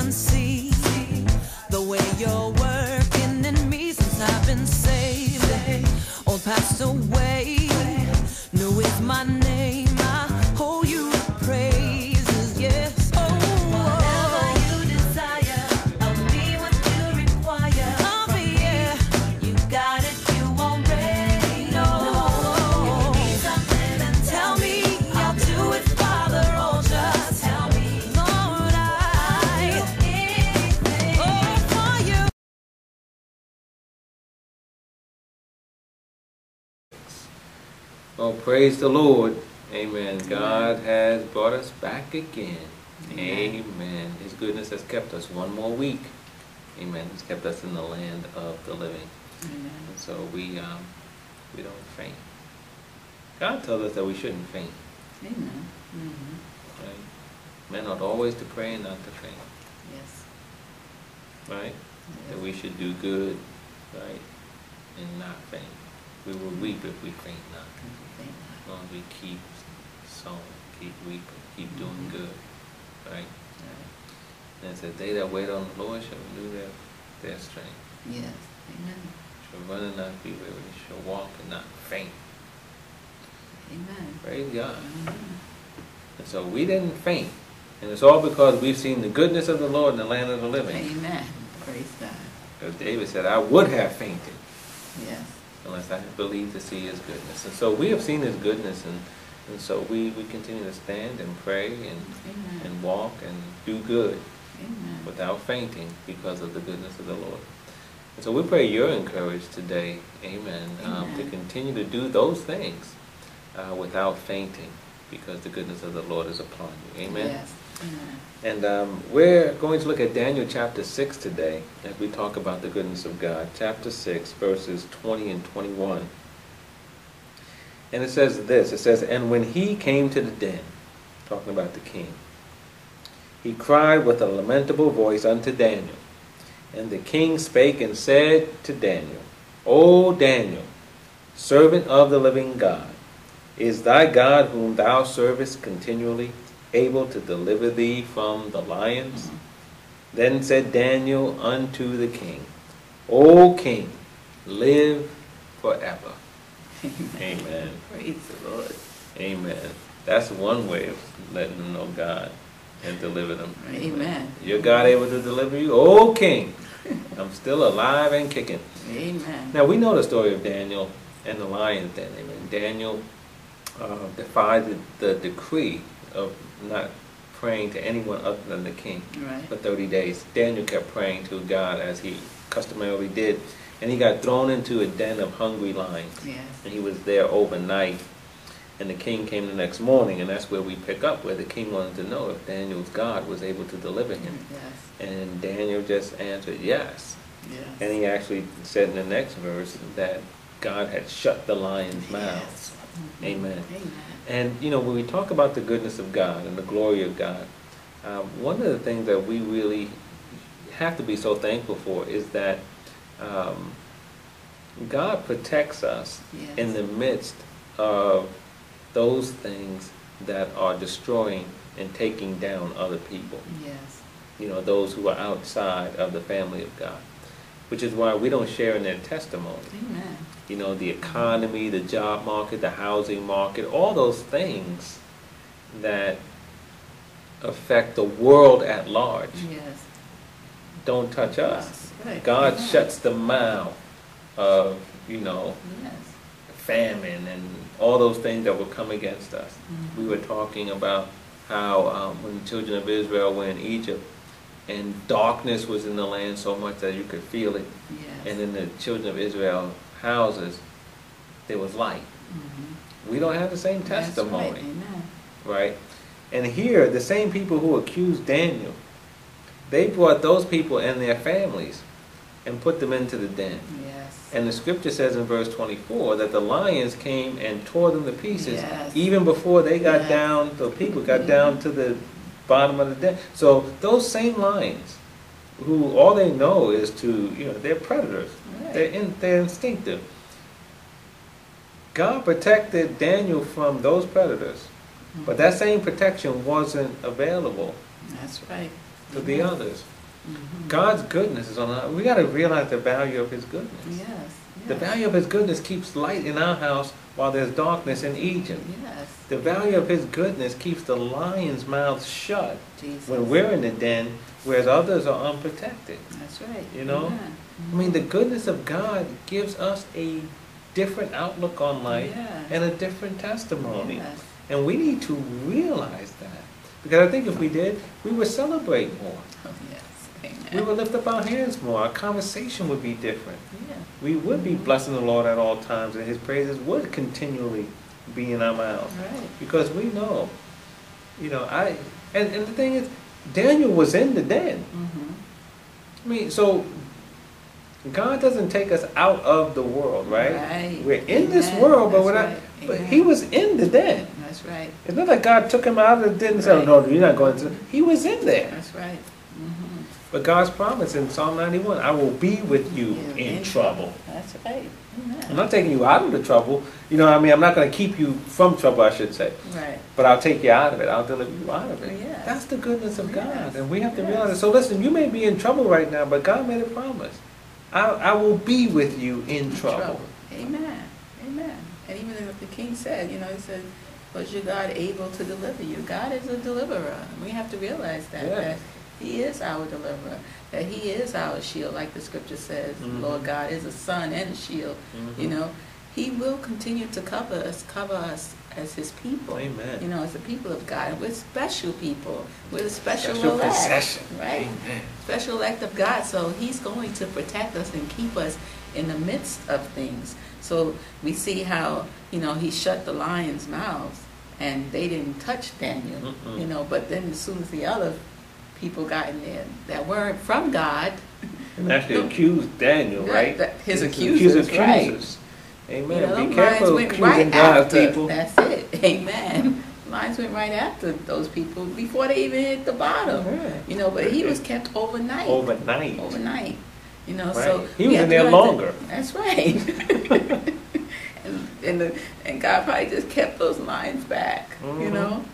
can see the way you're working in me since I've been saved. Old passed away, new is my name. Oh, praise the Lord. Amen. Amen. God has brought us back again. Amen. Amen. His goodness has kept us one more week. Amen. He's kept us in the land of the living. Amen. And so we don't faint. God tells us that we shouldn't faint. Amen. Mm-hmm. Right? Men ought always to pray and not to faint. Yes. Right? Yes. That we should do good, right, and not faint. We will weep if we faint not. As long as we keep sowing, keep weeping, keep doing good, right? Right. And it says, they that wait on the Lord shall renew their strength. Yes, amen. Shall run and not be weary, shall walk and not faint. Amen. Praise God. Amen. And so we didn't faint. And it's all because we've seen the goodness of the Lord in the land of the living. Amen. Praise God. Because David said, I would have fainted. Yes. Unless I believe to see His goodness. And so we have seen His goodness, and so we continue to stand and pray and walk and do good. Amen. Without fainting because of the goodness of the Lord. And so we pray you're encouraged today, amen, to continue to do those things without fainting because the goodness of the Lord is upon you. Amen. Yes. Amen. And we're going to look at Daniel chapter 6 today as we talk about the goodness of God. Chapter 6, verses 20 and 21. And it says this, it says, and when he came to the den, talking about the king, he cried with a lamentable voice unto Daniel. And the king spake and said to Daniel, O Daniel, servant of the living God, is thy God whom thou servest continually able to deliver thee from the lions? Then said Daniel unto the king, O king, live forever. Amen. Amen. Praise the Lord. Amen. That's one way of letting them know God and deliver them. Amen. Your God able to deliver you? O king, I'm still alive and kicking. Amen. Now we know the story of Daniel and the lion's den. Amen. Daniel defied the decree of not praying to anyone other than the king, right, for 30 days. Daniel kept praying to God as he customarily did, and he got thrown into a den of hungry lions. Yes. And he was there overnight, and the king came the next morning, and that's where we pick up, where the king wanted to know if Daniel's God was able to deliver him. Yes. And Daniel just answered yes. Yes. And he actually said in the next verse that God had shut the lions' mouths. Yes. Amen. Amen. And you know, when we talk about the goodness of God and the glory of God, one of the things that we really have to be so thankful for is that God protects us. Yes. In the midst of those things that are destroying and taking down other people. Yes. You know, those who are outside of the family of God, which is why we don't share in their testimony. Amen. You know, the economy, the job market, the housing market, all those things that affect the world at large. Yes. Don't touch us. Right. God shuts the mouth of, you know, famine and all those things that will come against us. Mm-hmm. We were talking about how when the children of Israel were in Egypt, and darkness was in the land so much that you could feel it. Yes. And in the children of Israel houses, there was light. Mm-hmm. We don't have the same testimony. Right. Right? And here, the same people who accused Daniel, they brought those people and their families and put them into the den. Yes. And the scripture says in verse 24 that the lions came and tore them to pieces. Yes. Even before they got down, the people got down to the bottom of the den. So those same lions, who all they know is to, you know, they're predators. Right. They're instinctive. God protected Daniel from those predators. Mm-hmm. But that same protection wasn't available. That's right. to the others. God's goodness is on us. We got to realize the value of His goodness. Yes, yes. The value of His goodness keeps light in our house while there's darkness in Egypt. Yes. The value of His goodness keeps the lion's mouth shut when we're in the den, whereas others are unprotected. That's right. You know? Yeah. I mean, the goodness of God gives us a different outlook on life and a different testimony. Yes. And we need to realize that. Because I think if we did, we would celebrate more. Oh, yes. Amen. We would lift up our hands more. Our conversation would be different. Yeah. We would be blessing the Lord at all times, and His praises would continually be in our mouths. Right. Because we know, you know, and the thing is, Daniel was in the den. I mean, so God doesn't take us out of the world, right? We're in this world, but but He was in the den. That's right. It's not like God took him out of the den and said, "No, you're not going to." He was in there. That's right. But God's promise in Psalm 91, "I will be with you in trouble." That's right. Amen. I'm not taking you out of the trouble. You know what I mean? I'm not going to keep you from trouble, I should say. Right. But I'll take you out of it. I'll deliver you out of it. Yes. That's the goodness of God. And we have to realize it. So listen, you may be in trouble right now, but God made a promise. I will be with you in trouble. Amen. Amen. And even what the king said, you know, he said, "Was your God able to deliver you?" God is a deliverer. We have to realize that. That He is our deliverer, that He is our shield, like the scripture says, Lord God is a sun and a shield, you know. He will continue to cover us as His people, you know, as the people of God. We're special people, we're the special elect, right? Special elect of God, so He's going to protect us and keep us in the midst of things. So we see how, you know, He shut the lions' mouths, and they didn't touch Daniel, you know, but then as soon as the other people got in there that weren't from God, and actually accused Daniel, right? His accusers. Amen. You know, be careful accusing God's people. That's it. Amen. Lines went right after those people before they even hit the bottom. You know, but he was kept overnight. Overnight. You know, so he was in there longer. That's right. and God probably just kept those lines back. You know.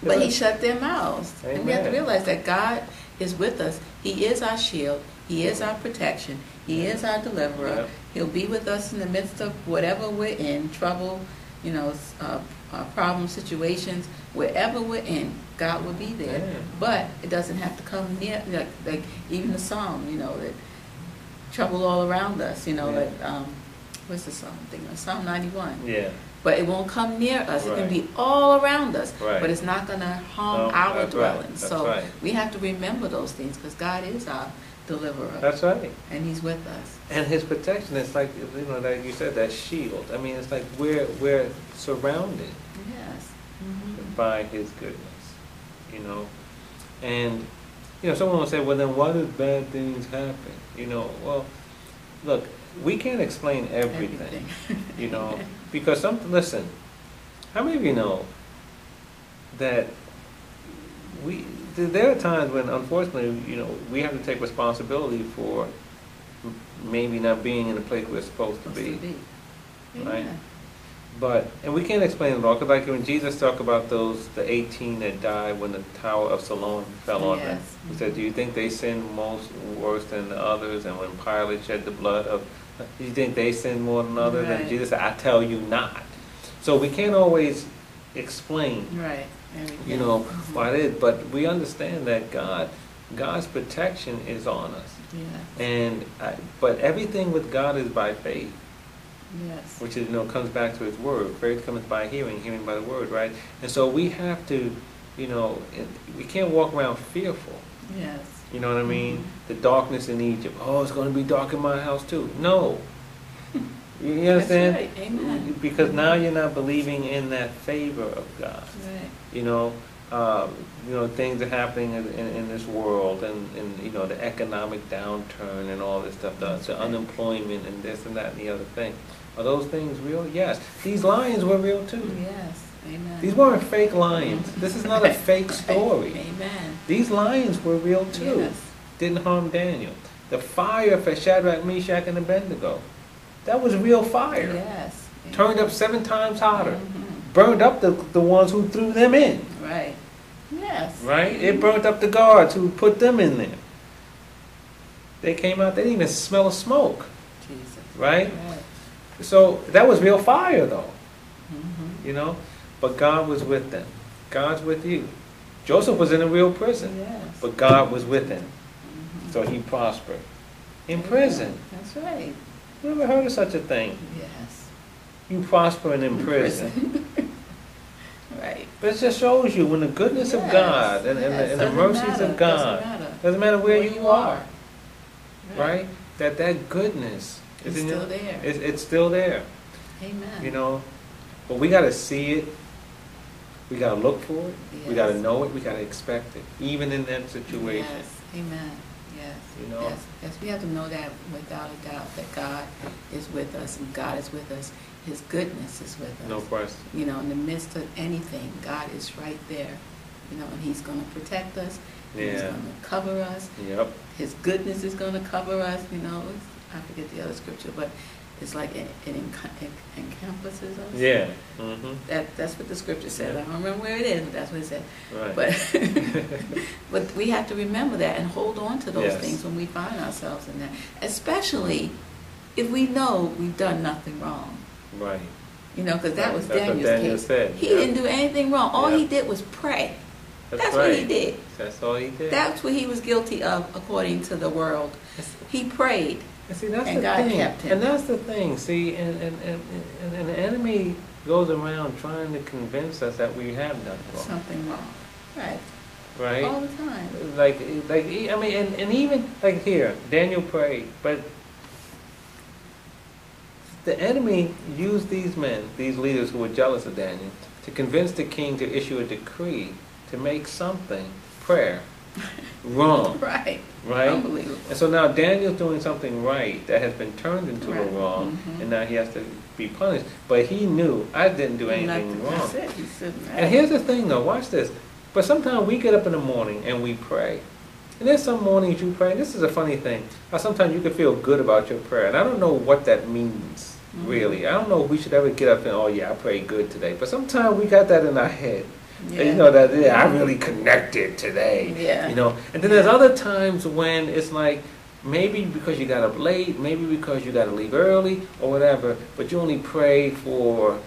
But He shut their mouths. And we have to realize that God is with us. He is our shield. He is our protection. He is our deliverer. He'll be with us in the midst of whatever we're in, trouble, you know, problem situations. Wherever we're in, God will be there. But it doesn't have to come near, like even the psalm, you know, that trouble all around us, you know, like, what's the psalm thing? Psalm 91. Yeah. But it won't come near us. It can be all around us, but it's not going to harm our dwelling. So we have to remember those things, because God is our deliverer. That's right. And He's with us. And His protection is like, you know, like you said, that shield. I mean, it's like we're surrounded by His goodness, you know. And, you know, someone will say, "Well, then why do bad things happen?" You know, well, look, we can't explain everything. You know. Because, listen, how many of you know that there are times when, unfortunately, you know, we have to take responsibility for maybe not being in the place we're supposed to be. Right? But, and we can't explain it all, because like when Jesus talked about those, the 18 that died when the Tower of Siloam fell on them, He said, "Do you think they sinned worse than the others?" And when Pilate shed the blood of, "You think they sin more than others?" And Jesus said, "I tell you not." So we can't always explain, you know, why it is, but we understand that God's protection is on us. And but everything with God is by faith. Which is, you know, comes back to His word. Faith comes by hearing, hearing by the word, right? And so we have to, you know, we can't walk around fearful. You know what I mean? The darkness in Egypt. "Oh, it's going to be dark in my house too." No. You understand? Because now you're not believing in that favor of God. You know, things are happening in this world, and you know, the economic downturn and all this stuff, the unemployment and this and that and the other thing. Are those things real? Yes. These lions were real too. These weren't fake lions. This is not a fake story. These lions were real too. Didn't harm Daniel. The fire for Shadrach, Meshach, and Abednego, that was real fire. Turned up 7 times hotter. Burned up the ones who threw them in. Yes. Right? It burnt up the guards who put them in there. They came out, they didn't even smell smoke. Jesus. Right? Yes. So that was real fire though. Mm-hmm. You know? But God was with them. God's with you. Joseph was in a real prison. Yes. But God was with him. Mm-hmm. So he prospered. In prison. That's right. You ever heard of such a thing? Yes. You prospering in prison. Right. But it just shows you when the goodness of God and the mercies of God, doesn't matter where you are, right? That goodness is still there. It's still there. Amen. You know, but we got to see it. We got to look for it. Yes. We got to know it. We got to expect it, even in that situation. Yes. Amen. Yes. You know? Yes. Yes, we have to know that without a doubt that God is with us, and God is with us. His goodness is with us. No question. You know, in the midst of anything, God is right there. You know, and He's going to protect us. Yeah. He's going to cover us. Yep. His goodness is going to cover us. You know, I forget the other scripture, but it's like it encompasses us. Yeah. Mm-hmm. That's what the scripture says. Yeah. I don't remember where it is, but that's what it said. Right. But we have to remember that and hold on to those things when we find ourselves in that, especially if we know we've done nothing wrong. Right. You know, because that was Daniel's case. Said. He didn't do anything wrong. All he did was pray. That's right. What he did. That's all he did. That's what he was guilty of, according to the world. He prayed. And, see, that's and the God thing. Kept him. And that's the thing. See, and the enemy goes around trying to convince us that we have done wrong. Something wrong. Right. Right. All the time. Like I mean, and even like here, Daniel prayed, but. The enemy used these men, these leaders who were jealous of Daniel, to convince the king to issue a decree to make something, prayer, wrong. Right. Right? Unbelievable. And so now Daniel's doing something right that has been turned into a wrong, and now he has to be punished. But he knew, I didn't do anything wrong. That's it. And here's the thing though, watch this. But sometimes we get up in the morning and we pray. And there's some mornings you pray, and this is a funny thing, sometimes you can feel good about your prayer, and I don't know what that means. Really, I don't know if we should ever get up and, oh yeah, I prayed good today. But sometimes we got that in our head. Yeah. And you know, that I really connected today. Yeah. You know, and then there's other times when it's like, maybe because you got up late, maybe because you got to leave early or whatever, but you only pray for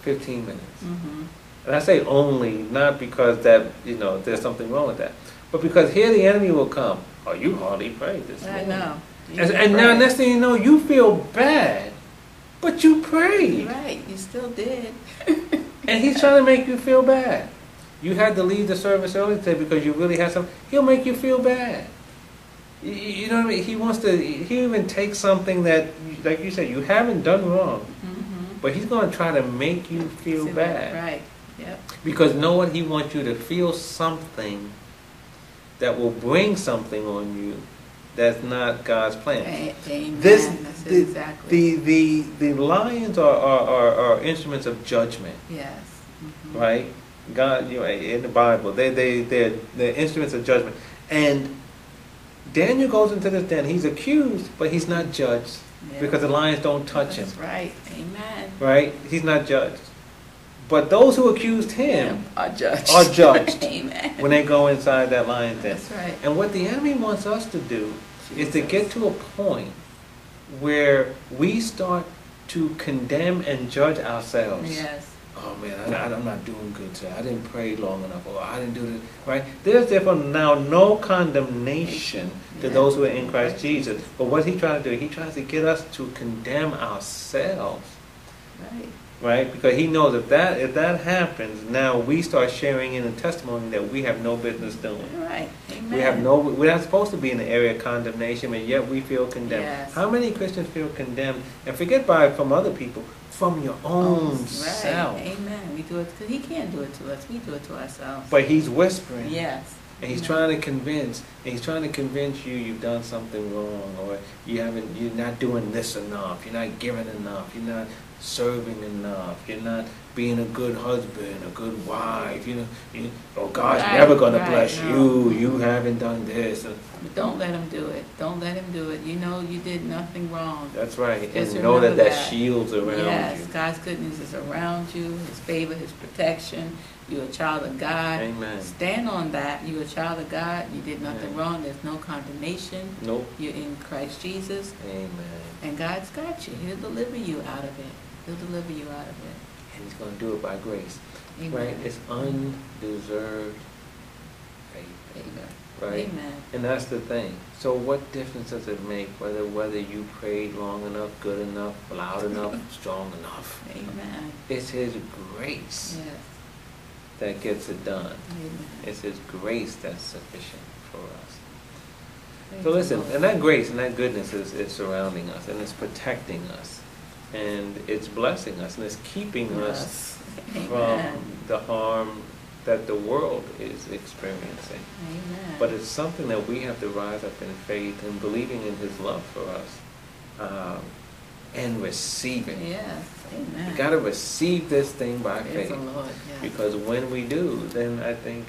15 minutes. Mm-hmm. And I say only, not because that, you know, there's something wrong with that, but because here the enemy will come. Oh, you hardly prayed this morning. I know. And now next thing you know, you feel bad. But you prayed. Right, you still did. And he's trying to make you feel bad. You had to leave the service early today because you really had something. He'll make you feel bad. You know what I mean? He wants to, he even takes something that, like you said, you haven't done wrong. Mm-hmm. But he's going to try to make you feel bad. Right, yep. Because know what? He wants you to feel something that will bring something on you. That's not God's plan. Amen. The lions are instruments of judgment. Yes. Mm-hmm. Right? God, you know, in the Bible, they're instruments of judgment. And Daniel goes into this den. He's accused, but he's not judged because the lions don't touch him. That's right. Amen. Right? He's not judged. But those who accused him are judged Amen. When they go inside that lion's den. That's right. And what the enemy wants us to do is to get to a point where we start to condemn and judge ourselves. Yes. Oh man, I'm not doing good today. I didn't pray long enough, or I didn't do this. Right? There's therefore now no condemnation to those who are in Christ Jesus. But what's he trying to do? He tries to get us to condemn ourselves. Right. Right? Because he knows if that happens, now we start sharing in a testimony that we have no business doing. Right. Amen. We're not supposed to be in the area of condemnation, and yet we feel condemned. Yes. How many Christians feel condemned? And forget by from other people, from your own self. Amen. We do it because he can't do it to us. We do it to ourselves. But he's whispering. Yes. And he's trying to convince. And he's trying to convince you you've done something wrong, or you haven't. You're not doing this enough. You're not giving enough. You're not serving enough. You're not being a good husband, a good wife, oh, God's never going to bless you, you haven't done this. But don't let him do it. Don't let him do it. You know you did nothing wrong. That's right. Just and know that that shield's around you. Yes, God's goodness is around you, his favor, his protection. You're a child of God. Amen. Stand on that. You're a child of God. You did nothing wrong. There's no condemnation. Nope. You're in Christ Jesus. Amen. And God's got you. He'll deliver you out of it. He'll deliver you out of it. And he's going to do it by grace. Amen. Right? It's undeserved faith. Amen. Right? Amen. And that's the thing. So what difference does it make whether you prayed long enough, good enough, loud enough, strong enough? Amen. It's his grace. Yes. That gets it done. Amen. It's his grace that's sufficient for us. So listen, and that grace and that goodness is surrounding us, and it's protecting us, and it's blessing us, and it's keeping us from the harm that the world is experiencing. Amen. But it's something that we have to rise up in faith and believing in his love for us, and receiving. Yes. Amen. We've got to receive this thing by faith. Lord, because when we do, then I think,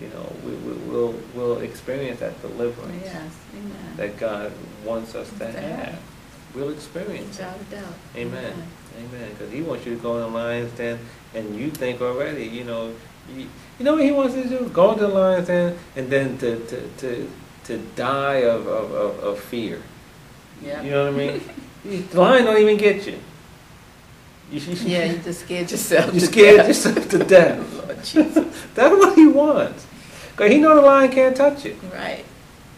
we'll experience that deliverance that God wants us to have. We'll experience it. Amen. Amen. Because he wants you to go in the lion's den, and you think already, you know what he wants you to do? Go into the lion's den, and then to die of fear. Yeah. You know what I mean? The lion don't even get you. You just scared yourself. You scared yourself to death. Lord Jesus. That's what he wants. Because he know the lion can't touch you. Right.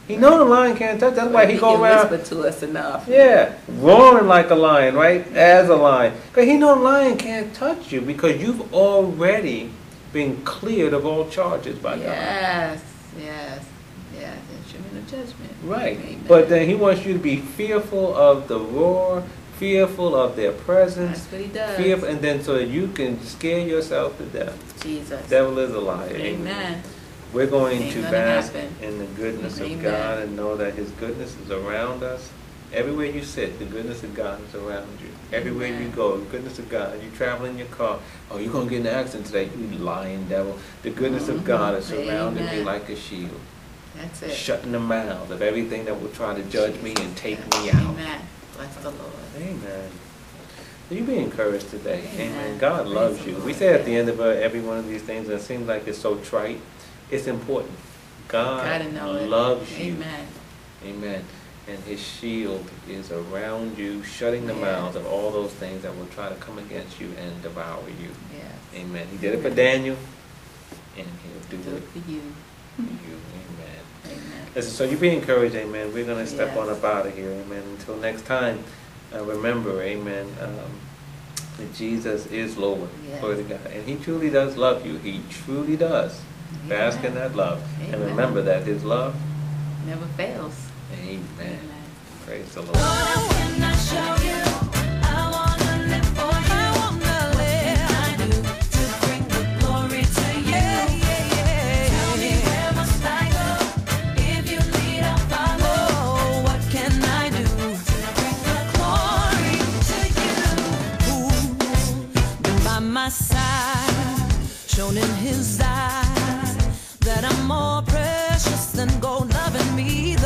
He know the lion can't touch. That's why he go around. He whisper to us enough. Yeah. Roaring like a lion, right? As a lion. Because he know the lion can't touch you because you've already been cleared of all charges by God. Yes. Yes. Yeah, the instrument of judgment. Right. Amen. But then he wants you to be fearful of the roar, fearful of their presence. That's what he does. Fearful, and then so you can scare yourself to death. Jesus. Devil is a liar. Amen. Amen. We're going to bask in the goodness of God and know that his goodness is around us. Everywhere you sit, the goodness of God is around you. Everywhere you go, the goodness of God. You travel in your car. Oh, you're going to get in an accident today, you lying devil. The goodness of God is surrounding you like a shield. That's it. Shutting the mouth of everything that will try to judge me and take me out. Amen. Bless the Lord. Amen. You be encouraged today. Amen. Amen. God loves you. We say at the end of every one of these things, and it seems like it's so trite, it's important. God loves you. Amen. Amen. And his shield is around you, shutting the mouths of all those things that will try to come against you and devour you. Yes. Amen. He did it for Daniel, and he'll do it for you. Amen. Amen. Listen, so you be encouraged, amen. We're going to step on up out of here, amen. Until next time, remember, amen, that Jesus is Lord. Yes. Glory to God. And he truly does love you. He truly does. Amen. Bask in that love. Amen. And remember that his love never fails. Amen. Amen. Praise the Lord. Lord, when I show you, I want to live for you. My side, shown in his eyes, that I'm more precious than gold, loving me.